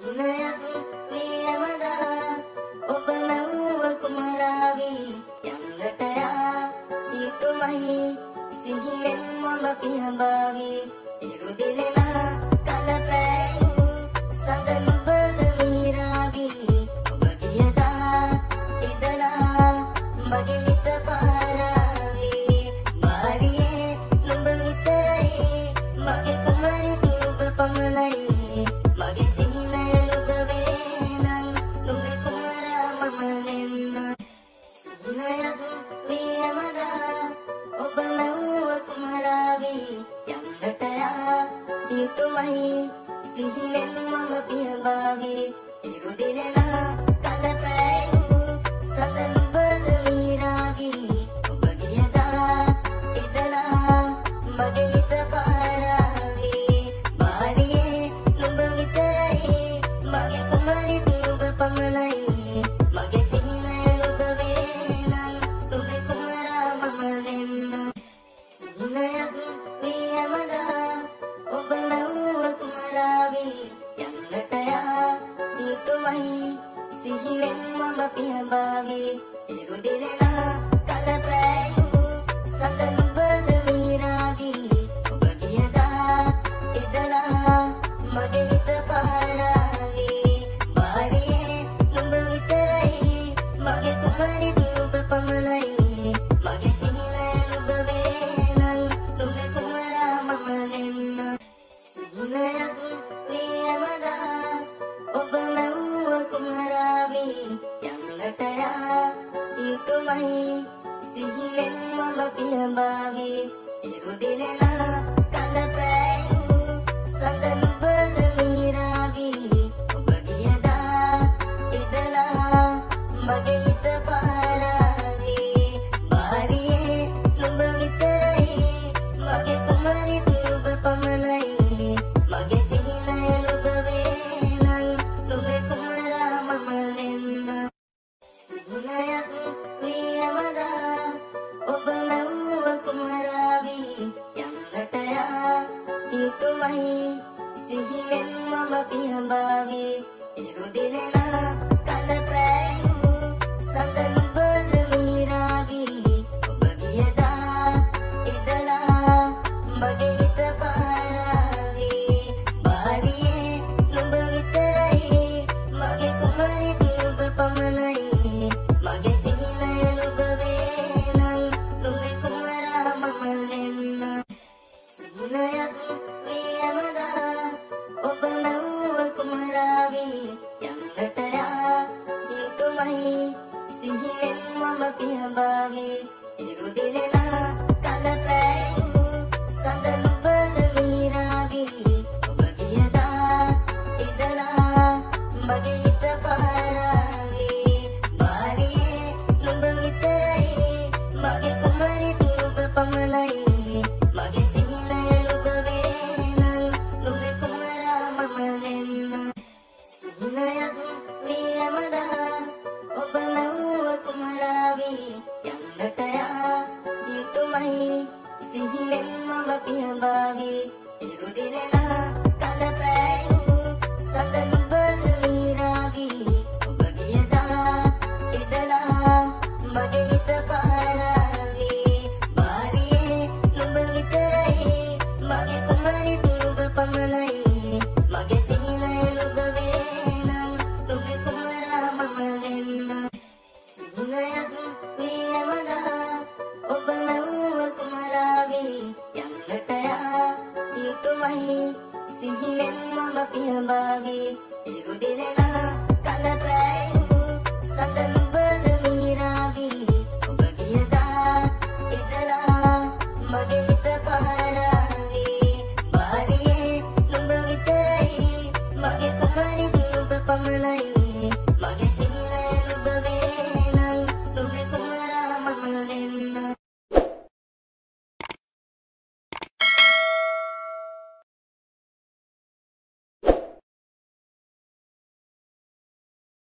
Iru dilena kala payu sandan.